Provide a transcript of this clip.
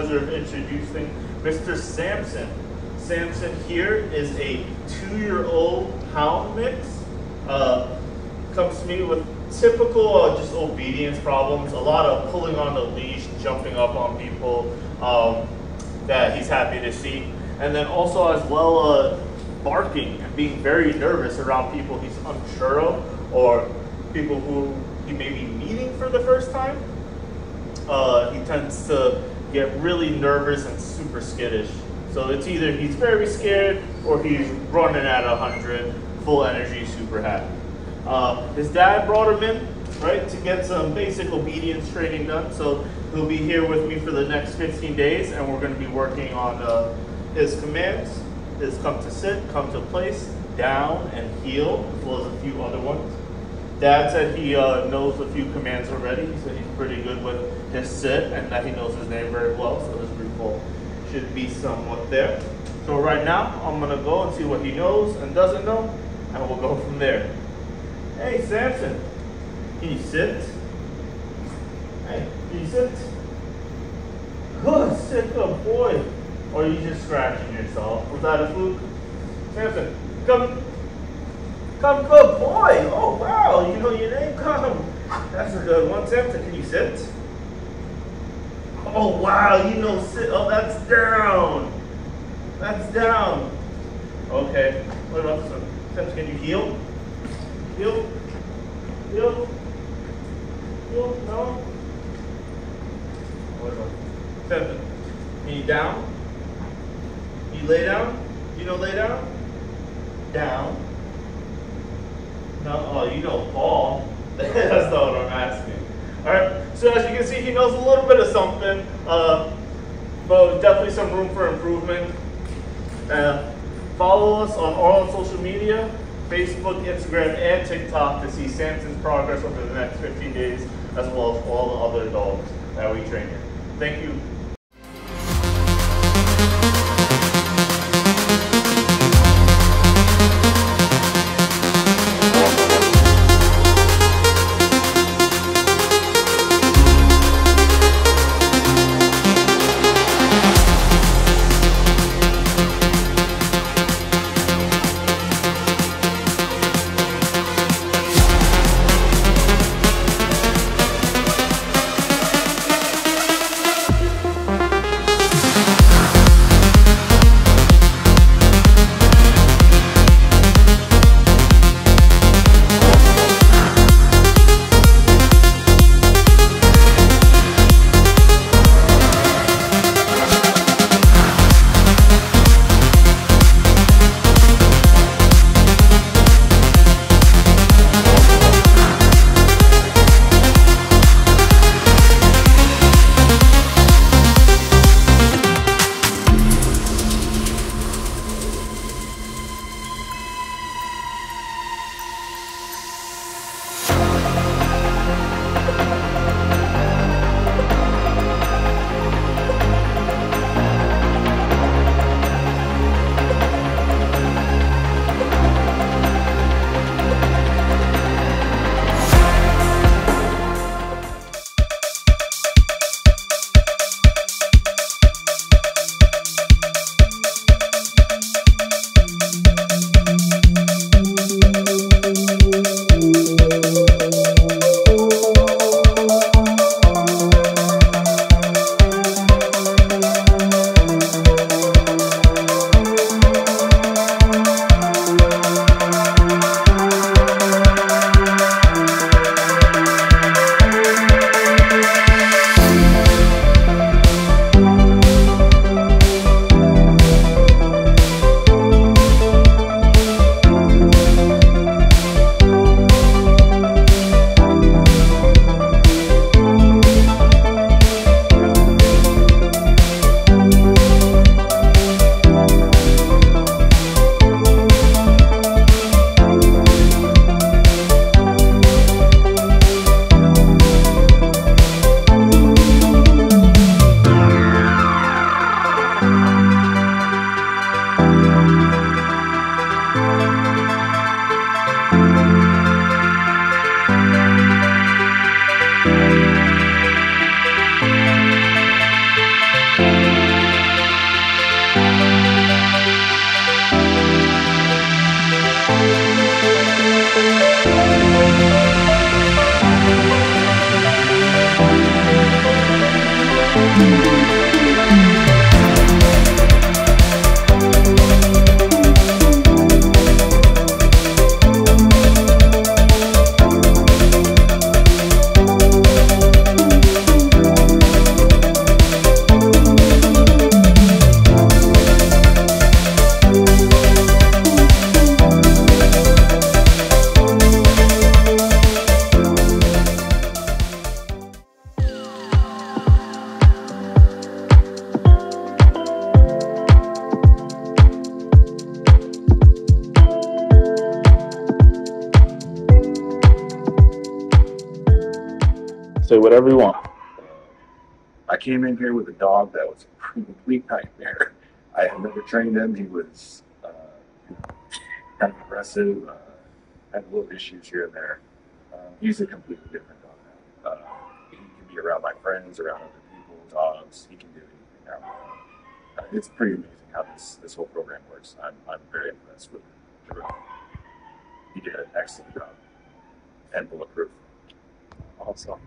pleasure of introducing Mr. Samson. Samson here is a 2-year-old hound mix. Comes to me with typical just obedience problems, a lot of pulling on the leash, jumping up on people that he's happy to see. And then also as well barking and being very nervous around people he's unsure of or people who he may be meeting for the first time. He tends to get really nervous and super skittish. So it's either he's very scared or he's running at 100, full energy, super happy. His dad brought him in, right, to get some basic obedience training done. So he'll be here with me for the next 15 days, and we're going to be working on his commands, his come to sit, come to place, down, and heel, as well as a few other ones. Dad said he knows a few commands already. He said he's pretty good with his sit and that he knows his name very well, so his recall should be somewhat there. So right now, I'm going to go and see what he knows and doesn't know, and we'll go from there. Hey, Samson, can you sit? Hey, can you sit? Good, sit, good boy. Or are you just scratching yourself? Was that a fluke? Samson, come. Come, good boy. Oh, wow. You know your name? Come. That's a good one. Samson, can you sit? Oh, wow. You know sit. Oh, that's down. That's down. Okay. What about some? Samson, can you heel? Heel? Heel? Heel? No? What about Samson? Can you down? Can you lay down? You know lay down? Down. No, oh, you know ball. That's not what I'm asking. Alright, so as you can see, he knows a little bit of something, but definitely some room for improvement. Follow us on all social media, Facebook, Instagram, and TikTok to see Samson's progress over the next 15 days, as well as all the other dogs that we train here. Thank you. Say whatever you want. I came in here with a dog that was a complete nightmare. I had never trained him. He was kind of aggressive, had little issues here and there. He's a completely different dog now. He can be around my friends, around other people, dogs. He can do anything now. It's pretty amazing how this whole program works. I'm very impressed with Jerome. He did an excellent job and bulletproof. Awesome.